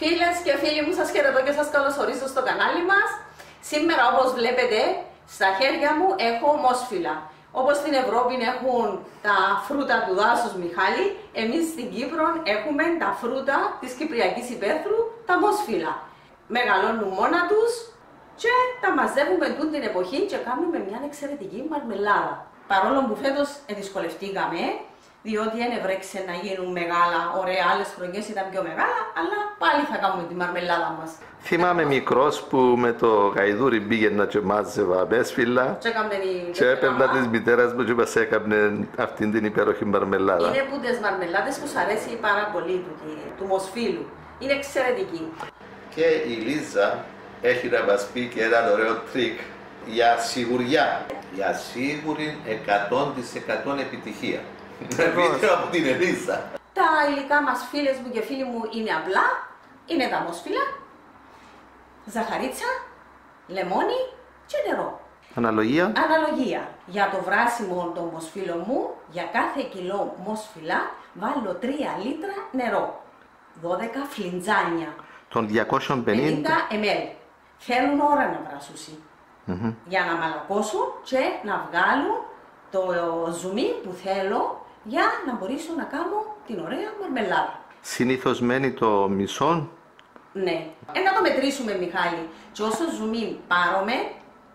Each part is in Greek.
Φίλες και φίλοι μου, σας χαιρετώ και σας καλωσορίζω στο κανάλι μας. Σήμερα, όπως βλέπετε, στα χέρια μου έχω μόσφυλα. Όπως στην Ευρώπη έχουν τα φρούτα του δάσους Μιχάλη, εμείς στην Κύπρο έχουμε τα φρούτα της Κυπριακής Υπαίθρου, τα μόσφυλα. Μεγαλώνουν μόνα τους και τα μαζεύουμε την εποχή και κάνουμε μια εξαιρετική μαρμελάδα. Παρόλο που φέτος δυσκολευτήκαμε, διότι ενευρέξε να γίνουν μεγάλα, ωραία, άλλες χρονιές ήταν πιο μεγάλα, αλλά πάλι θα κάνουμε τη μαρμελάδα μας. Θυμάμαι μικρός που με το γαϊδούρι πήγαινε να τσεμάζευα μέσφυλλα και έπαιρνα της μητέρας μου και μας έκαμπνε αυτήν την υπέροχη μαρμελάδα. Είναι που τις μαρμελάδες που σ' αρέσει πάρα πολύ του μοσφύλου. Είναι εξαιρετική. Και η Λίζα έχει να μας πει και έναν ωραίο τρίκ για σιγουριά, για σίγουρη 100% επιτυχία. Από την Ελίζα. Τα υλικά μας, φίλες μου και φίλοι μου, είναι απλά. Είναι τα μόσφυλα, ζαχαρίτσα, λεμόνι και νερό. Αναλογία. Αναλογία. Για το βράσιμο των μοσφύλων μου, για κάθε κιλό μόσφυλα βάλω 3 λίτρα νερό. 12 φλιντζάνια. Των 250 ml. Θέλουν ώρα να βρασούσει. Για να μαλακώσουν και να βγάλουν το ζουμί που θέλω, για να μπορέσω να κάνω την ωραία μαρμελάδα. Συνήθως μένει το μισό. Ναι. Να το μετρήσουμε, Μιχάλη. Και όσο ζουμί πάρουμε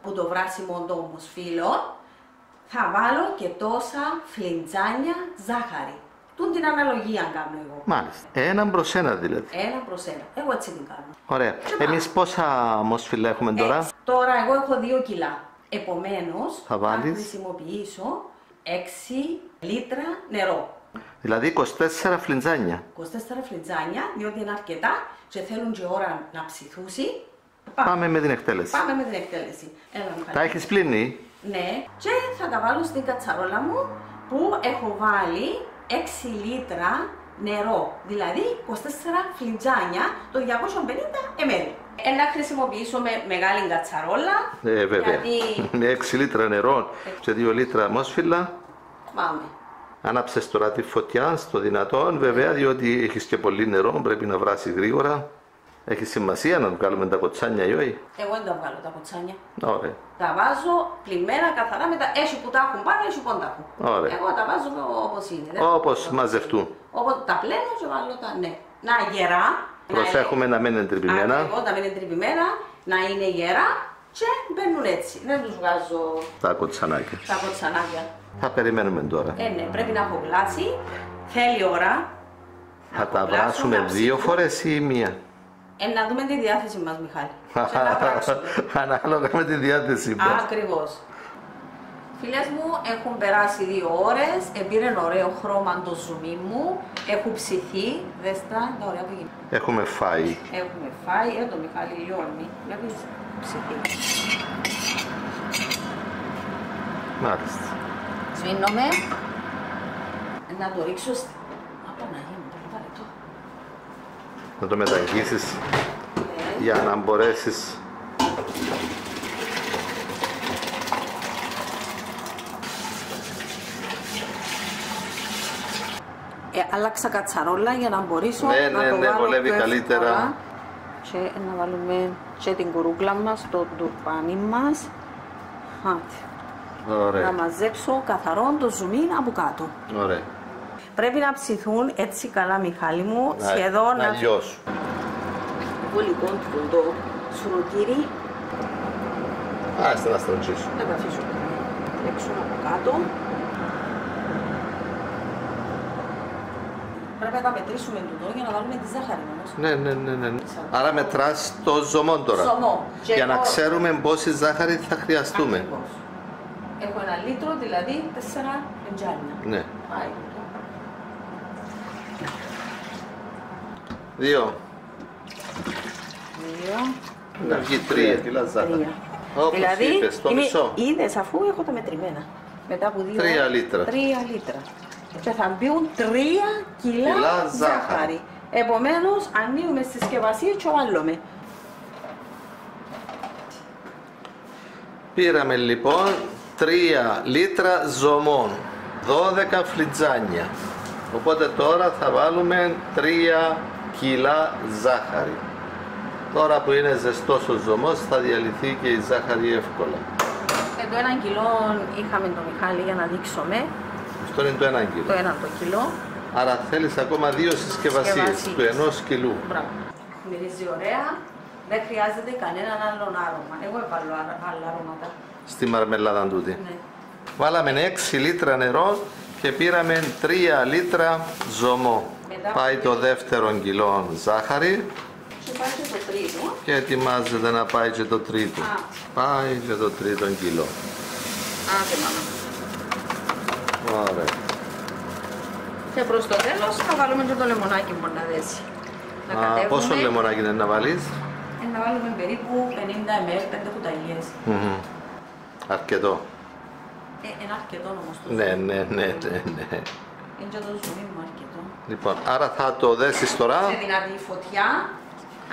που το βράσιμο το μοσφύλλο, θα βάλω και τόσα φλιντζάνια ζάχαρη. Τούν την αναλογία κάνω εγώ. Μάλιστα. Έναν προς ένα δηλαδή. Έναν προς ένα. Εγώ έτσι την κάνω. Ωραία. Εμείς πόσα μοσφύλλα έχουμε τώρα? Τώρα εγώ έχω 2 κιλά. Επομένως, θα χρησιμοποιήσω 6 λίτρα νερό. Δηλαδή 24 φλιντζάνια. 24 φλιντζάνια, διότι είναι αρκετά και θέλουν και ώρα να ψηθούσει. Πάμε με την εκτέλεση. Πάμε με την εκτέλεση. Τα έχεις πλύνει? Ναι. Και θα τα βάλω στην κατσαρόλα μου που έχω βάλει 6 λίτρα νερό. Δηλαδή 24 φλιντζάνια, το 250 ml. Να χρησιμοποιήσουμε μεγάλη κατσαρόλα. Βέβαια. Γιατί... 6 λίτρα νερό και 2 λίτρα μόσφυλλα. Πάμε. Άναψες τώρα τη φωτιά στο δυνατόν, βέβαια, διότι έχεις και πολύ νερό, πρέπει να βράσει γρήγορα. Έχει σημασία να βγάλουμε τα κοτσάνια ή όχι? Εγώ δεν τα βγάλω τα κοτσάνια. Ωραία. Τα βάζω πλημμένα, καθαρά, με τα έσου που τα έχουν πάνω, έσου που τα έχουν. Ωραία. Εγώ τα βάζω όπως είναι. Όπως μαζευτούν. Όπως τα πλένω και βάλω τα, ναι. Να γερά. Προσέχουμε να μην είναι τρυπημένα. Ακριβώς, να μην είναι τρυπημένα, να είναι γερά και μπαίνουν έτσι. Δεν τους βγάζω τα κοτσανάκια. Τα κοτσανάκια. Θα περιμένουμε τώρα. Ναι, πρέπει να έχω πλάσει. Θέλει ώρα. Θα τα βράσουμε 2 φορές ή μία? Να δούμε τη διάθεση μας, Μιχάλη. Ανάλογα με τη διάθεση μας. Ακριβώς. Φίλες μου, έχουν περάσει 2 ώρες, πήρε ωραίο χρώμα το ζουμί μου, έχουν ψηθεί, δέστε τα ωραία που γίνεται. Έχουμε φάει. Έχουμε φάει, το Μιχάλη λιώνει, βλέπεις, ψηθεί. Μάλιστα. Σβήνομαι, να το ρίξω στην... Απαναγή μου, πολύ βαρετό. Να το μεταγγίσεις, για να μπορέσεις... Άλλαξα κατσαρόλα για να μπορέσω να το βάλω βολεύει καλύτερα. Και να βάλουμε και την κουρούκλα μας, το τουρπάνι μας. Ωραία. Να μαζέψω καθαρόν το ζουμί από κάτω. Ωραία. Πρέπει να ψηθούν έτσι καλά, Μιχάλη μου, σχεδόν να λιώσουν. Εγώ λοιπόν το σουρουτήρι. Άστε να στροντσίσω. Να τα αφήσω. Έξω από κάτω. Πρέπει να τα μετρήσουμε τούτο για να βάλουμε τη ζάχαρη μας. Ναι. Άρα μετράς το ζωμό τώρα. Ζωμό. Για να ξέρουμε πόση ζάχαρη θα χρειαστούμε. Ακριβώς. Έχω 1 λίτρο, δηλαδή 4 φλιντζάνια. Ναι. Πάει. 2. Να βγει 3 κιλά ζάχαρη. Δηλαδή, είδες, αφού έχω τα μετρημένα. Μετά από 2 λίτρα. 3 λίτρα. Και θα μπουν 3 κιλά ζάχαρη. Επομένως, ανοίγουμε στη συσκευασία και βάλουμε. Πήραμε λοιπόν 3 λίτρα ζωμών, 12 φλιτζάνια. Οπότε τώρα θα βάλουμε 3 κιλά ζάχαρη. Τώρα που είναι ζεστός ο ζωμός θα διαλυθεί και η ζάχαρη εύκολα. Το 1 κιλό είχαμε τον Μιχάλη για να δείξουμε. Αυτό είναι το 1 κιλό. Το 1 το κιλό. Άρα θέλεις ακόμα δύο συσκευασίες του 1 κιλού. Μπράβο. Μυρίζει ωραία. Δεν χρειάζεται κανέναν άλλον άρωμα. Εγώ έβαλω άλλα αρώματα. Στη μαρμελάδα τούτη. Ναι. Βάλαμε 6 λίτρα νερό και πήραμε 3 λίτρα ζωμό. Μετά πάει το δεύτερο κιλό ζάχαρη. Και πάει και το τρίτο. Και ετοιμάζεται να πάει και το τρίτο. Α. Πάει και το τρίτο κιλό. Άντε μάνα. Ωραία. Και προς το τέλος θα βάλουμε και το λεμονάκι που να δέσει. Πόσο λεμονάκι είναι να βάλεις? Να βάλουμε περίπου 50 ml, 5 κουταλιές. Αρκετό. Είναι αρκετό όμως το ζουμί. Ναι. Είναι και το ζουμί μου αρκετό. Λοιπόν, άρα θα το δέσεις τώρα. Σε δυνατή φωτιά.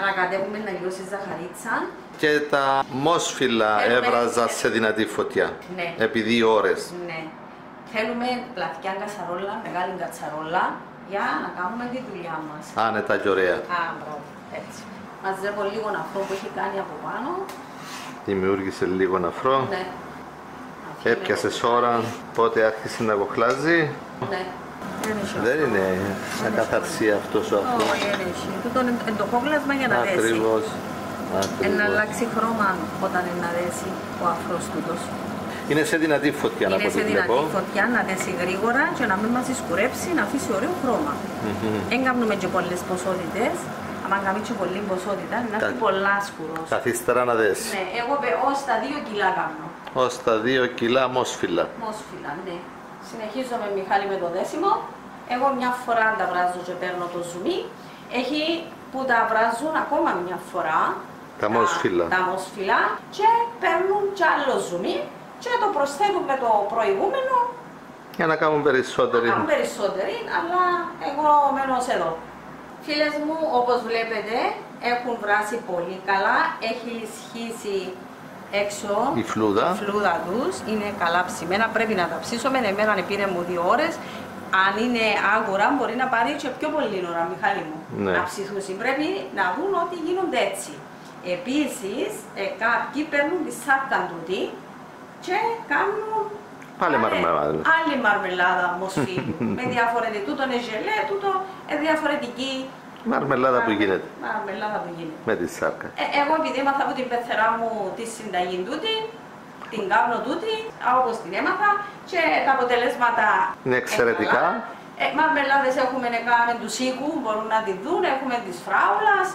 Ανακατεύουμε να λιώσει ζαχαρίτσα. Και τα μόσφυλα έβραζα σε δυνατή φωτιά. Ναι. Επί 2 ώρες. Ναι. Θέλουμε πλατιά κατσαρόλα, μεγάλη κατσαρόλα, για να κάνουμε τη δουλειά μας. Άνετα και ωραία. Έτσι. Μαζεύω λίγο αφρό που έχει κάνει από πάνω. Δημιούργησε λίγο αφρό. Ναι. Έπιασες ώρα, πότε άρχισε να κοχλάζει. Ναι. Δεν είναι σαν καθαρσία αυτός ο αφρός. Όχι, δεν έχει. Τούτο είναι το κόκλασμα για να δέσει. Ακριβώς. Να αλλάξει χρώμα όταν είναι να δέσει ο αφρός τούτος. Είναι σε δυνατή φωτιά να δέσει. Είναι σε δυνατή φωτιά να δέσει γρήγορα και να μην μας σκουρέψει, να αφήσει ωραίο χρώμα. Δεν κάνουμε και πολλές ποσότητες. Αν κάνουμε και πολλή ποσότητα, να έχει πολλά σκουρός. Καθίστερα να δέσει. Ναι, εγώ ως τα 2 κιλά κάνω. Ως τα 2 κιλά μόσφυλα. Μόσφυλα, ναι. Συνεχίζω με Μιχάλη με το δέσιμο. Εγώ μια φορά τα βράζω και παίρνω το ζουμί. Έχει που τα βράζουν ακόμα μια φορά. Τα μόσφυλα. Και παίρνουν κι άλλο ζουμί. Και το προσθέτουν με το προηγούμενο. Για να κάνουν περισσότεροι. Να κάνουν περισσότεροι, αλλά εγώ μένω εδώ. Φίλες μου, όπως βλέπετε, έχουν βράσει πολύ καλά. Έχει σχίσει έξω η φλούδα τους. Είναι καλά ψημένα, πρέπει να τα ψήσουμε. Εμένα πήρε μου 2 ώρες. Αν είναι άγουρα, μπορεί να πάρει και πιο πολύ ώρα, Μιχάλη μου. Ναι. Να ψηθούσει. Πρέπει να δουν ότι γίνονται έτσι. Επίσης, κάποιοι παίρνουν τη σάρκα τούτη και κάνουν άλλη μαρμελάδα μορφή. Με διαφορετική, τούτο είναι γελέ, τούτο διαφορετική μαρμελάδα που γίνεται. Με τη σάρκα. Εγώ επειδή έμαθα από την πεθερά μου τη συνταγή τούτη, την κάνω τούτη, όπως την έμαθα και τα αποτελέσματα είναι εξαιρετικά. Μαρμελάδες έχουμε κάνει του σίκου, μπορούν να τη δουν, έχουμε της φράουλας,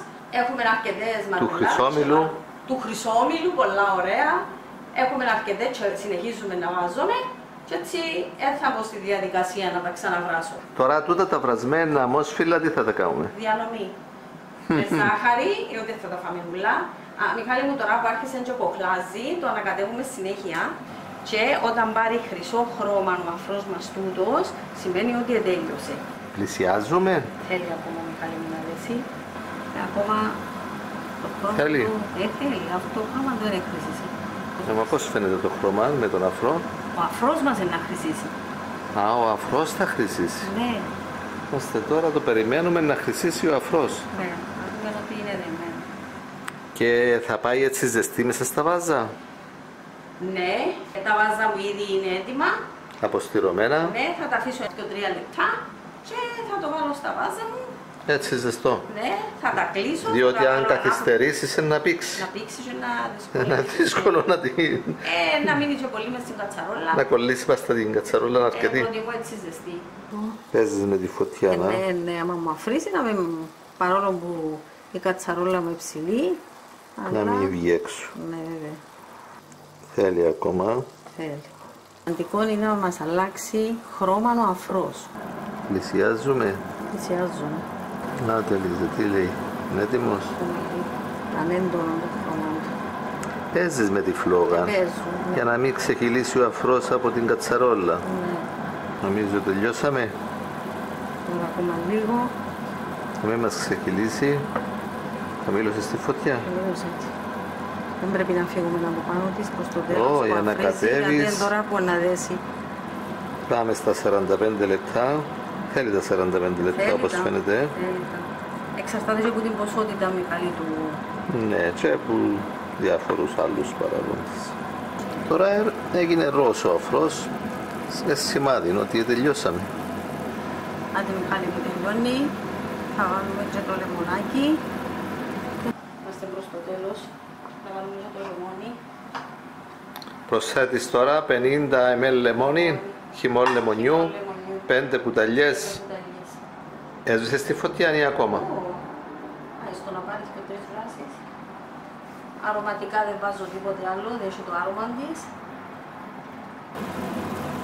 έχουμε αρκετές μαρμελάδες. Του χρυσόμηλου, πολλά ωραία. Έχουμε αρκετές και συνεχίζουμε να βάζουμε και έτσι έρθαμε στη διαδικασία να τα ξαναβράσω. Τώρα τούτα τα βρασμένα μόσφυλα τι θα τα κάνουμε? Διανομή. Με ζάχαρη, ότι θα τα φάμε ουλά. Μιχάλη μου, τώρα που άρχισε και κοχλάζει, το ανακατεύουμε συνέχεια και όταν πάρει χρυσό χρώμα ο αφρός μας τούτος, σημαίνει ότι τέλειωσε. Πλησιάζουμε. Θέλει ακόμα, Μιχάλη μου, να δέσει. Ακόμα το χρώμα θέλει. Αυτό το χρώμα δεν έχει. Πώς φαίνεται το χρώμα με τον αφρό? Ο αφρός μας είναι να χρυσίσει. Ο αφρός θα χρυσίσει. Ναι. Ώστε τώρα το περιμένουμε να χρυσίσει ο αφρός. Ναι, να δούμε ότι είναι δεμένο. Και θα πάει έτσι ζεστή μέσα στα βάζα. Ναι, τα βάζα μου ήδη είναι έτοιμα. Αποστηρωμένα. Ναι, θα τα αφήσω 2-3 λεπτά και θα το βάλω στα βάζα μου. Έτσι ζεστό. Ναι, θα τα κλείσω. Διότι αν καθυστερήσεις είναι να πήξει. Να πήξει και να δύσκολο να την... να μείνει και πολύ μες στην κατσαρόλα. Να κολλήσει πας την κατσαρόλα να αρκετή. Εγώ έτσι ζεστή. Παίζεις με τη φωτιά, να. Ναι, άμα μου αφρίσει, παρόλο που η κατσαρόλα με ψηλή. Να μην βγει έξω. Ναι, βέβαια. Θέλει ακόμα. Θέλει. Αντικό είναι να μας αλλάξει χρώμα ο αφρός. Πλησιάζουμε. Πλησιάζουμε. Να τελείζε, τι λέει, είναι έτοιμος. Ανέντονο το χρώμα του. Παίζεις με τη φλόγα, για να μην ξεκυλήσει ο αφρός από την κατσαρόλα. Νομίζω τελειώσαμε. Τώρα ακόμα λίγο. Να μην μας ξεκυλήσει, θα μίλωσε στη φωτιά. Δεν πρέπει να φύγουμε από πάνω της προς το τέλος. Για να κατέβεις. Τώρα που αναδέσει. Πάμε στα 45 λεπτά. Θέλει τα 45 λεπτά όπως φαίνεται. εξαρτάται από την ποσότητα μεγάλη του. Ναι, και από διάφορους άλλους παραγόντες. Τώρα έγινε ροζ ο αφρός, είναι σημάδι ότι τελειώσαμε. Άντε Μιχάλη που τελειώνει, θα βάλουμε και το λεμονάκι. Είμαστε προς το τέλος, θα βάλουμε και το λεμόνι. Προσθέτεις τώρα 50 ml λεμόνι, χυμό λεμονιού, 5 κουταλιές. Έζησες τη φωτιά ή ακόμα? Στο να πάρεις και τρεις φράσεις. Αρωματικά δεν βάζω τίποτε άλλο, δεν έχει το άρωμα της.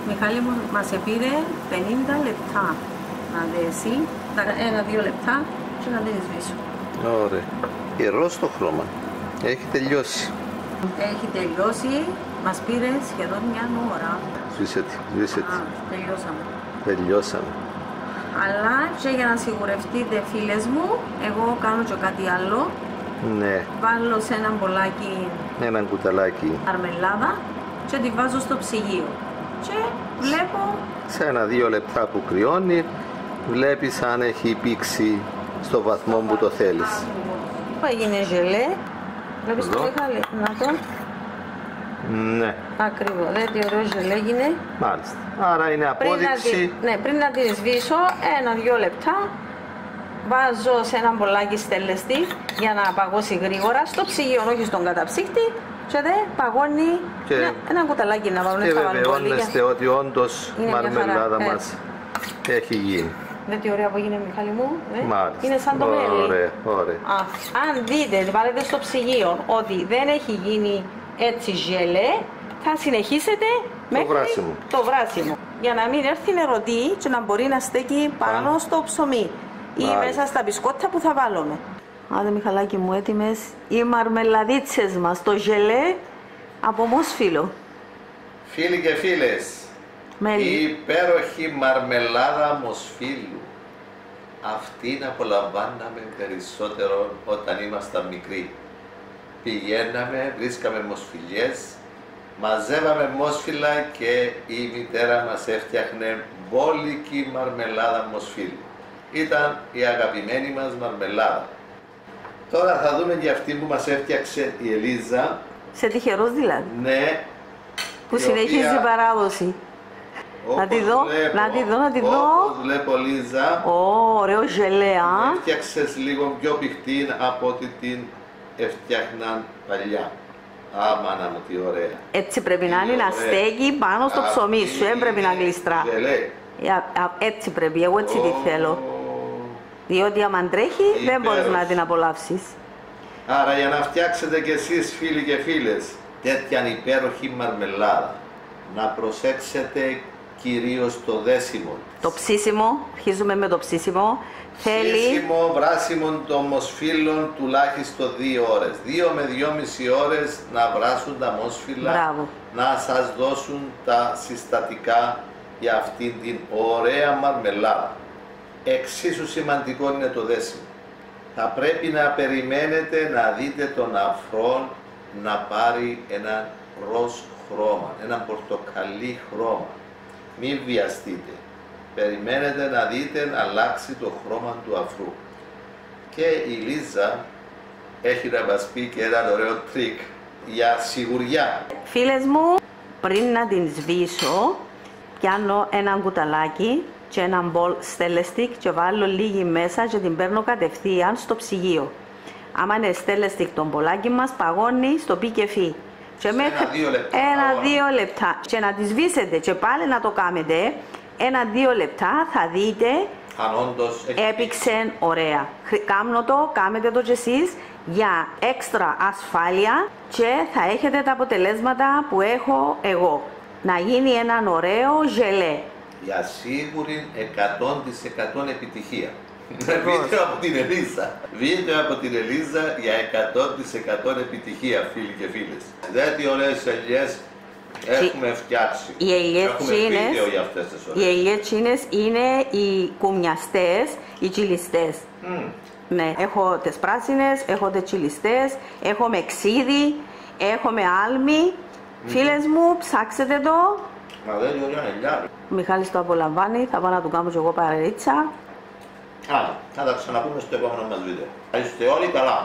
Μιχάλη μου, μας επήρε 50 λεπτά να δέσει, 1-2 λεπτά και να δέσεις πίσω. Ωραία. Ιερό στο χρώμα. Έχει τελειώσει. Έχει τελειώσει. Μας πήρε σχεδόν 1 ώρα. Σβήσε τη, σβήσε τη. Τελειώσαμε. Τελειώσαμε. Αλλά και για να σιγουρευτείτε φίλες μου, εγώ κάνω και κάτι άλλο. Ναι. Βάλω σε έναν μπολάκι, έναν κουταλάκι αρμελάδα και τη βάζω στο ψυγείο. Και βλέπω... Σε 1-2 λεπτά που κρυώνει, βλέπεις αν έχει πήξει στο βαθμό που το θέλεις. Έγινε γελέ. Βλέπεις το Μιχάλη, να το... Ναι. Ακριβώς, δέτε ωραίο ζελέ έγινε. Μάλιστα. Άρα είναι απόδειξη. Ναι, πριν να τη σβήσω, 1-2 λεπτά βάζω σε ένα μπολάκι στελεστή για να παγώσει γρήγορα στο ψυγείο, όχι στον καταψύκτη. Και δεν παγώνει και... ένα κουταλάκι να βάλουν στα βαλμπολίκια. Και βεβαιώνεστε ότι όντως η μαρμελάδα μας έχει γίνει. Δείτε τι ωραία που έγινε Μιχάλη μου, είναι σαν το μέλι. Ωραία, ωραία. Αν δείτε, βάλετε στο ψυγείο ότι δεν έχει γίνει έτσι γελέ, θα συνεχίσετε μέχρι το βράσιμο. Για να μην έρθει νερωτή και να μπορεί να στέκει πάνω στο ψωμί ή μέσα στα μπισκότα που θα βάλουμε. Άντε Μιχαλάκη μου, έτοιμες οι μαρμελαδιτσες μας, το γελέ από μόσφυλο. Φίλοι και φίλες, η υπέροχη μαρμελάδα μοσφύλου. Αυτή να απολαμβάναμε περισσότερο όταν ήμασταν μικροί. Πηγαίναμε, βρίσκαμε μοσφυλιές, μαζεύαμε μόσφυλα και η μητέρα μας έφτιαχνε βόλικη μαρμελάδα μοσφύλου. Ήταν η αγαπημένη μας μαρμελάδα. Τώρα θα δούμε για αυτή που μας έφτιαξε η Ελίζα. Σε τυχερός δηλαδή. Ναι. Που συνεχίζει η παράδοση. Να τη δω, να τη δω, να τη δω. Όπως βλέπω Λίζα. Ωραίο γελέ, α. Έφτιαξες λίγο πιο πηχτή από ό,τι την έφτιαχναν παλιά. Μάνα μου, τι ωραία. Έτσι πρέπει να είναι, να στέκει πάνω στο ψωμί σου, δεν πρέπει να γλιστρά. Έτσι πρέπει, εγώ έτσι τη θέλω. Διότι άμα τρέχει δεν μπορείς να την απολαύσεις. Άρα για να φτιάξετε κι εσείς φίλοι και φίλες τέτοιαν υπέροχη μαρμελάδα, να προσέξετε κυρίως το δέσιμο. Το ψήσιμο, αρχίζουμε με το ψήσιμο. Ψήσιμο, βράσιμο των μοσφύλων τουλάχιστον 2 ώρες. 2 με 2,5 ώρες να βράσουν τα μοσφύλλα, να σας δώσουν τα συστατικά για αυτήν την ωραία μαρμελάδα. Εξίσου σημαντικό είναι το δέσιμο. Θα πρέπει να περιμένετε να δείτε τον αφρό να πάρει ένα ροζ χρώμα, ένα πορτοκαλί χρώμα. Μην βιαστείτε. Περιμένετε να δείτε να αλλάξει το χρώμα του αφρού. Και η Λίζα έχει να μας πει και ένα ωραίο τρίκ για σιγουριά. Φίλες μου, πριν να την σβήσω, πιάνω ένα κουταλάκι και ένα μπολ στελεστικ και βάλω λίγη μέσα και την παίρνω κατευθείαν στο ψυγείο. Άμα είναι στελεστικ το μπολάκι μας παγώνει στο πικεφί. 1-2 λεπτά. 1-2 λεπτά. Και να τη σβήσετε και πάλι να το κάνετε 1-2 λεπτά, θα δείτε αν όντως έπιξε ωραία. Κάμνο το, κάνετε το κι εσείς για έξτρα ασφάλεια και θα έχετε τα αποτελέσματα που έχω εγώ. Να γίνει έναν ωραίο γελέ. Για σίγουρη 100% επιτυχία. Βίντεο από την Ελίζα. Βίντεο από την Ελίζα για 100% επιτυχία φίλοι και φίλες. Δεν τι ωραίες ελιές έχουμε φτιάξει. Έχουμε βίντεο για αυτές τις ώρες. Οι ελιέτσινες είναι οι κουμιαστές, οι τσιλιστές. Ναι, έχω τις πράσινες, έχω τις τσιλιστές, έχω με ξύδι, έχω με άλμη. Φίλες μου, ψάξετε το. Μα δεν είναι ωραία ελιά. Ο Μιχάλης το απολαμβάνει, θα πάω να του κάνω και εγώ παρελίτσα. Άρα, να τα ξαναπούμε στο επόμενο μας βίντεο. Θα είστε όλοι καλά.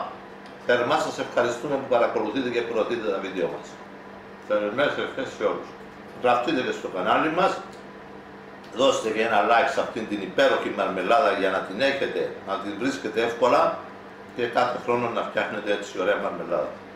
Θερμά σας ευχαριστούμε που παρακολουθείτε και προωθείτε τα βίντεο μας. Θερμές ευχές σε όλους. Γραφτείτε και στο κανάλι μας. Δώστε και ένα like σε αυτήν την υπέροχη μαρμελάδα για να την έχετε, να την βρίσκετε εύκολα και κάθε χρόνο να φτιάχνετε έτσι ωραία μαρμελάδα.